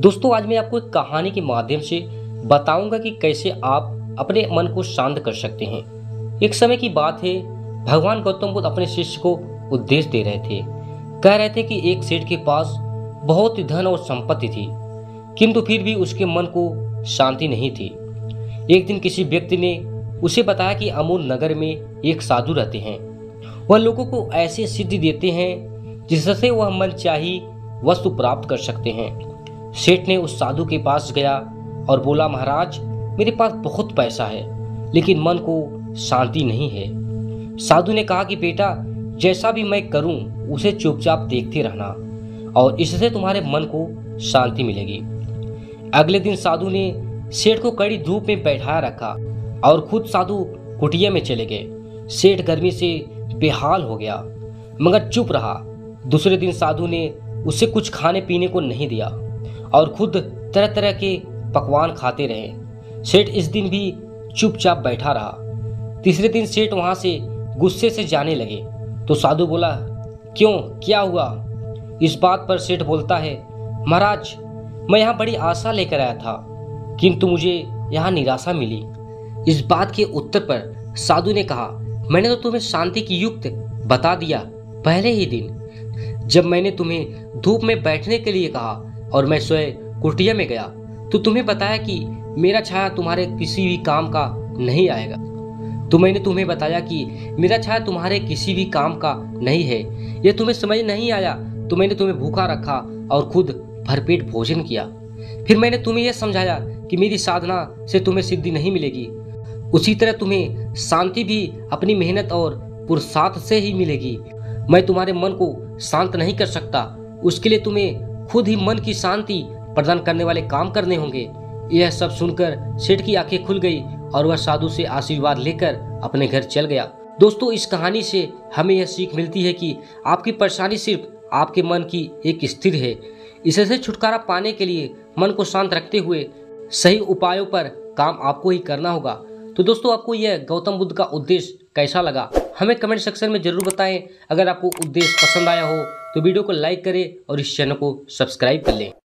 दोस्तों आज मैं आपको एक कहानी के माध्यम से बताऊंगा कि कैसे आप अपने मन को शांत कर सकते हैं। एक समय की बात है, भगवान गौतम बुद्ध अपने शिष्य को उपदेश दे रहे थे। कह रहे थे कि एक सेठ के पास बहुत ही धन और संपत्ति थी, किंतु फिर भी उसके मन को शांति नहीं थी। एक दिन किसी व्यक्ति ने उसे बताया कि अमूल नगर में एक साधु रहते हैं, वह लोगों को ऐसी सिद्धि देते हैं जिससे वह मनचाही वस्तु प्राप्त कर सकते हैं। सेठ ने उस साधु के पास गया और बोला, महाराज मेरे पास बहुत पैसा है लेकिन मन को शांति नहीं है। साधु ने कहा कि बेटा जैसा भी मैं करूं उसे चुपचाप देखते रहना और इससे तुम्हारे मन को शांति मिलेगी। अगले दिन साधु ने सेठ को कड़ी धूप में बैठाया रखा और खुद साधु कुटिया में चले गए। सेठ गर्मी से बेहाल हो गया मगर चुप रहा। दूसरे दिन साधु ने उसे कुछ खाने पीने को नहीं दिया और खुद तरह तरह के पकवान खाते रहे। सेठ इस दिन भी चुपचाप बैठा रहा। तीसरे दिन सेठ वहाँ से गुस्से से जाने लगे तो साधु बोला, क्यों क्या हुआ? इस बात पर सेठ बोलता है, महाराज मैं यहाँ बड़ी आशा लेकर आया था किंतु मुझे यहाँ निराशा मिली। इस बात के उत्तर पर साधु ने कहा, मैंने तो तुम्हें शांति की युक्त बता दिया पहले ही दिन। जब मैंने तुम्हें धूप में बैठने के लिए कहा और मैं स्वयं कुटिया में गया तो तुम्हें बताया कि मेरा छाया तुम्हारे किसी भी काम का नहीं आएगा। तो मैंने तुम्हें बताया कि मेरा छाया तुम्हारे किसी भी काम का नहीं है, यह तुम्हें समझ नहीं आया। तो मैंने तुम्हें भूखा रखा और खुद भरपेट भोजन किया। फिर मैंने तुम्हें यह समझाया कि मेरी साधना से तुम्हें सिद्धि नहीं मिलेगी, उसी तरह तुम्हें शांति भी अपनी मेहनत और पुरुषार्थ से ही मिलेगी। मैं तुम्हारे मन को शांत नहीं कर सकता, उसके लिए तुम्हें खुद ही मन की शांति प्रदान करने वाले काम करने होंगे। यह सब सुनकर सेठ की आंखें खुल गई और वह साधु से आशीर्वाद लेकर अपने घर चल गया। दोस्तों इस कहानी से हमें यह सीख मिलती है कि आपकी परेशानी सिर्फ आपके मन की एक स्थिर है। इससे छुटकारा पाने के लिए मन को शांत रखते हुए सही उपायों पर काम आपको ही करना होगा। तो दोस्तों आपको यह गौतम बुद्ध का उपदेश कैसा लगा हमें कमेंट सेक्शन में जरूर बताएं। अगर आपको उपदेश पसंद आया हो तो वीडियो को लाइक करें और इस चैनल को सब्सक्राइब कर लें।